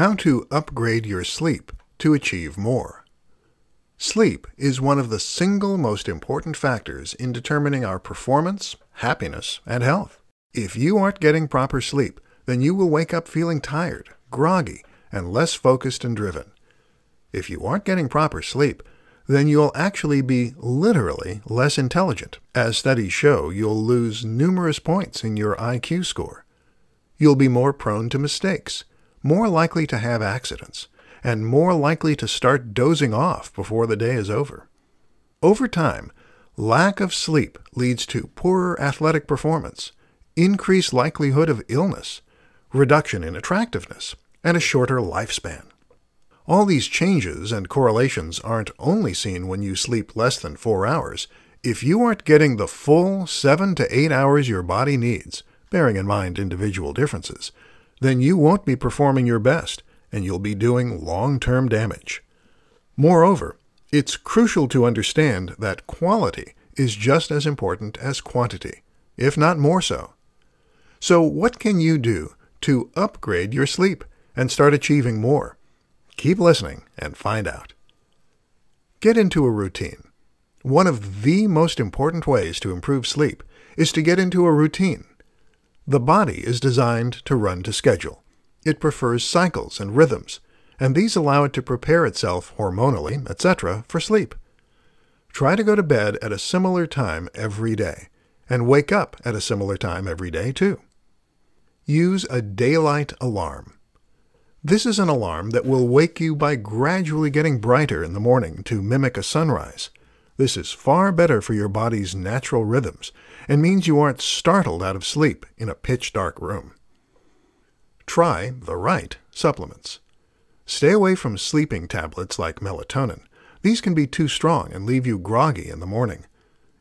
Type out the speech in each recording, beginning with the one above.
How to upgrade your sleep to achieve more. Sleep is one of the single most important factors in determining our performance, happiness, and health. If you aren't getting proper sleep, then you will wake up feeling tired, groggy, and less focused and driven. If you aren't getting proper sleep, then you'll actually be literally less intelligent. As studies show, you'll lose numerous points in your IQ score. You'll be more prone to mistakes, more likely to have accidents, and more likely to start dozing off before the day is over. Over time, lack of sleep leads to poorer athletic performance, increased likelihood of illness, reduction in attractiveness, and a shorter lifespan. All these changes and correlations aren't only seen when you sleep less than 4 hours. If you aren't getting the full 7 to 8 hours your body needs, bearing in mind individual differences, then you won't be performing your best, and you'll be doing long-term damage. Moreover, it's crucial to understand that quality is just as important as quantity, if not more so. So what can you do to upgrade your sleep and start achieving more? Keep listening and find out. Get into a routine. One of the most important ways to improve sleep is to get into a routine. The body is designed to run to schedule. It prefers cycles and rhythms, and these allow it to prepare itself hormonally, etc., for sleep. Try to go to bed at a similar time every day, and wake up at a similar time every day, too. Use a daylight alarm. This is an alarm that will wake you by gradually getting brighter in the morning to mimic a sunrise. This is far better for your body's natural rhythms and means you aren't startled out of sleep in a pitch-dark room. Try the right supplements. Stay away from sleeping tablets like melatonin. These can be too strong and leave you groggy in the morning.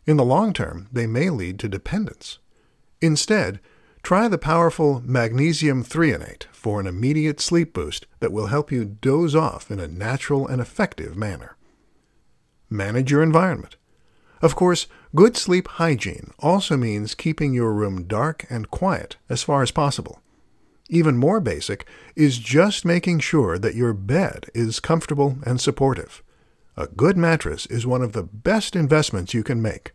In the long term, they may lead to dependence. Instead, try the powerful magnesium threonate for an immediate sleep boost that will help you doze off in a natural and effective manner. Manage your environment. Of course, good sleep hygiene also means keeping your room dark and quiet as far as possible. Even more basic is just making sure that your bed is comfortable and supportive. A good mattress is one of the best investments you can make.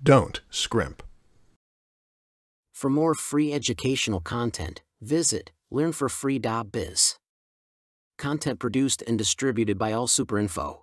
Don't scrimp. For more free educational content, visit learnforfree.biz. Content produced and distributed by AllSuperInfo.